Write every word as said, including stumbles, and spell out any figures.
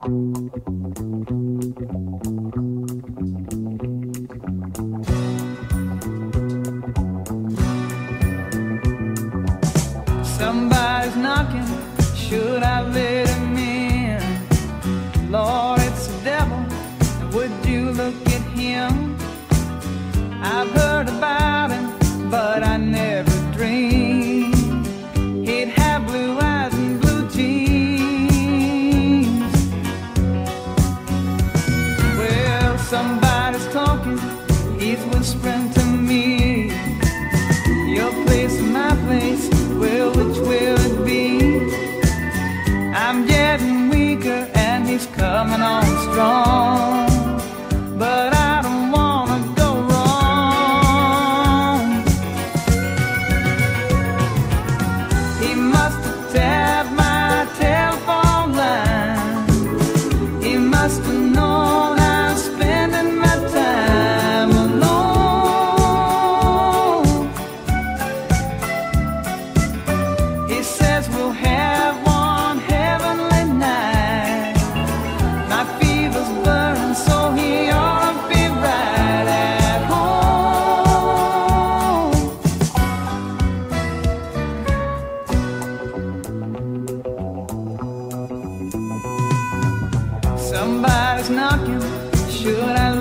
Somebody's knocking, should I let him in? Lord, it's the devil, would you look at him? I've heard about him, but I never dreamed he'd have blue eyes and blue jeans. Well, somebody's talking, he's whispering to me, your place and my place, well, which will it be? I'm getting weaker and he's coming on strong, but I don't wanna go wrong. He must have tapped my telephone line. He must have known I'm spending my time alone. He says we'll have one heavenly night. My fever's burning, so he ought to be right at home. Somebody's knocking, should I